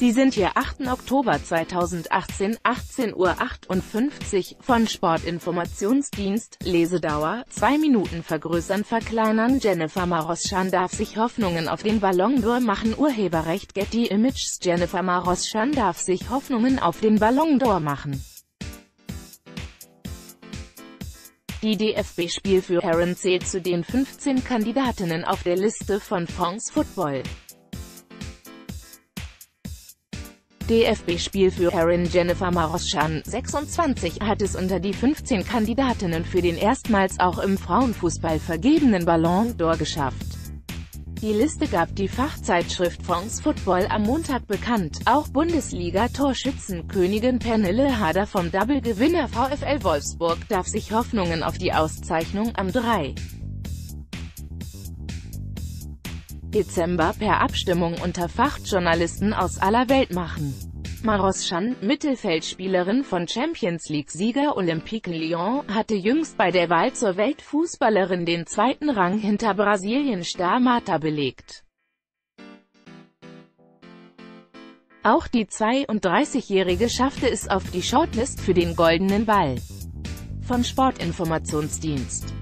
Sie sind hier 8. Oktober 2018, 18:58 Uhr, von Sportinformationsdienst, Lesedauer, 2 Minuten vergrößern, verkleinern. Dzsenifer Marozsan darf sich Hoffnungen auf den Ballon d'Or machen. Urheberrecht Getty Images. Dzsenifer Marozsan darf sich Hoffnungen auf den Ballon d'Or machen. Die DFB-Spielführerin zählt zu den 15 Kandidatinnen auf der Liste von France Football. DFB-Spielführerin Dzsenifer Marozsan, 26, hat es unter die 15 Kandidatinnen für den erstmals auch im Frauenfußball vergebenen Ballon d'Or geschafft. Die Liste gab die Fachzeitschrift France Football am Montag bekannt. Auch Bundesliga-Torschützenkönigin Pernille Harder vom Double-Gewinner VfL Wolfsburg darf sich Hoffnungen auf die Auszeichnung am 3. Dezember per Abstimmung unter Fachjournalisten aus aller Welt machen. Marozsan, Mittelfeldspielerin von Champions-League-Sieger Olympique Lyon, hatte jüngst bei der Wahl zur Weltfußballerin den 2. Rang hinter Brasilien-Star Marta belegt. Auch die 32-Jährige schaffte es auf die Shortlist für den Goldenen Ball. Vom Sportinformationsdienst.